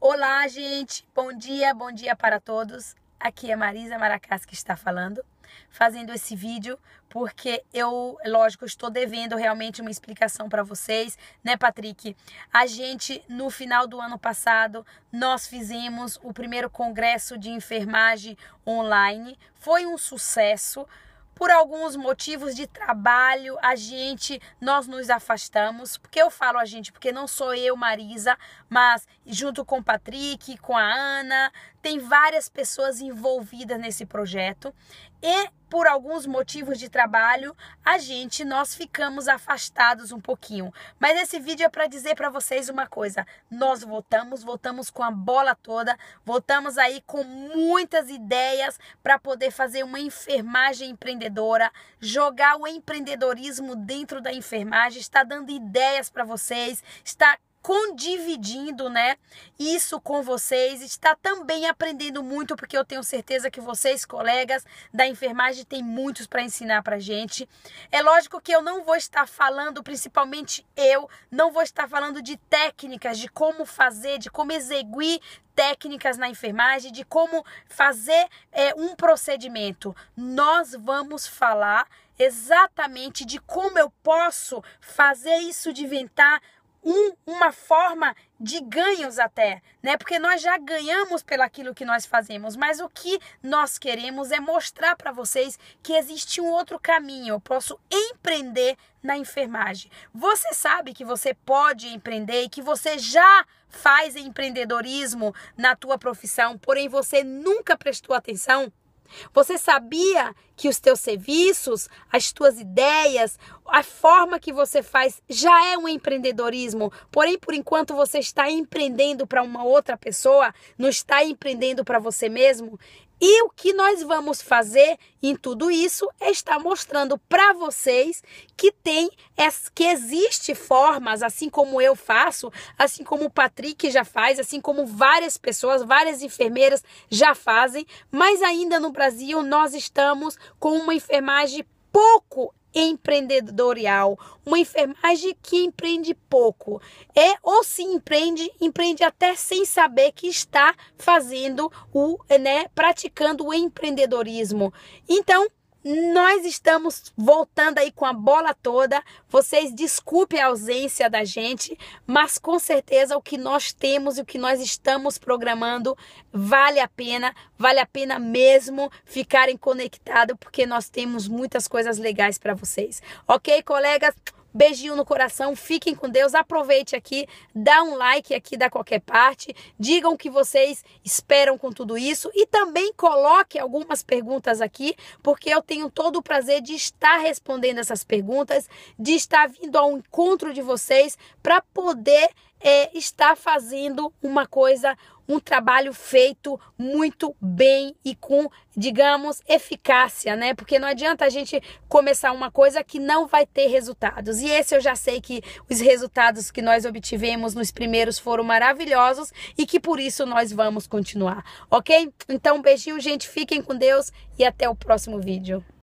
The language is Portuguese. Olá, gente! Bom dia para todos. Aqui é Mariza Maracás que está falando, fazendo esse vídeo, porque eu, lógico, estou devendo realmente uma explicação para vocês, né, Patrick? A gente, no final do ano passado, nós fizemos o primeiro congresso de enfermagem online. Foi um sucesso. Por alguns motivos de trabalho, nós nos afastamos. Porque eu falo a gente, porque não sou eu, Mariza, mas junto com o Patrick, com a Ana, tem várias pessoas envolvidas nesse projeto. E por alguns motivos de trabalho, nós ficamos afastados um pouquinho. Mas esse vídeo é para dizer para vocês uma coisa. Nós voltamos com a bola toda, voltamos aí com muitas ideias para poder fazer uma enfermagem empreendedora, jogar o empreendedorismo dentro da enfermagem, está dando ideias para vocês, está condividindo, né, isso com vocês, está também aprendendo muito, porque eu tenho certeza que vocês, colegas da enfermagem, tem muitos para ensinar pra gente. É lógico que eu não vou estar falando, principalmente eu, não vou estar falando de técnicas, de como fazer, de como exeguir técnicas na enfermagem, de como fazer um procedimento. Nós vamos falar exatamente de como eu posso fazer isso de inventar uma forma de ganhos até, né? Porque nós já ganhamos pelo aquilo que nós fazemos, mas o que nós queremos é mostrar para vocês que existe um outro caminho. Eu posso empreender na enfermagem. Você sabe que você pode empreender e que você já faz empreendedorismo na tua profissão, porém você nunca prestou atenção? Você sabia que os teus serviços, as tuas ideias, a forma que você faz já é um empreendedorismo, porém por enquanto você está empreendendo para uma outra pessoa, não está empreendendo para você mesmo? E o que nós vamos fazer em tudo isso é estar mostrando para vocês que existe formas, assim como eu faço, assim como o Patrick já faz, assim como várias pessoas, várias enfermeiras já fazem, mas ainda no Brasil nós estamos com uma enfermagem pouco empreendedorial, uma enfermagem que empreende pouco, ou se empreende até sem saber que está fazendo praticando o empreendedorismo. Então, nós estamos voltando aí com a bola toda. Vocês desculpem a ausência da gente, mas com certeza o que nós temos e o que nós estamos programando vale a pena mesmo ficarem conectados, porque nós temos muitas coisas legais para vocês. Ok, colegas? Beijinho no coração, fiquem com Deus, aproveite aqui, dá um like aqui, dá qualquer parte, digam o que vocês esperam com tudo isso e também coloque algumas perguntas aqui, porque eu tenho todo o prazer de estar respondendo essas perguntas, de estar vindo ao encontro de vocês para poder estar fazendo uma coisa, um trabalho feito muito bem e com, digamos, eficácia, né? Porque não adianta a gente começar uma coisa que não vai ter resultados. E esse eu já sei que os resultados que nós obtivemos nos primeiros foram maravilhosos e que por isso nós vamos continuar, ok? Então, um beijinho, gente. Fiquem com Deus e até o próximo vídeo.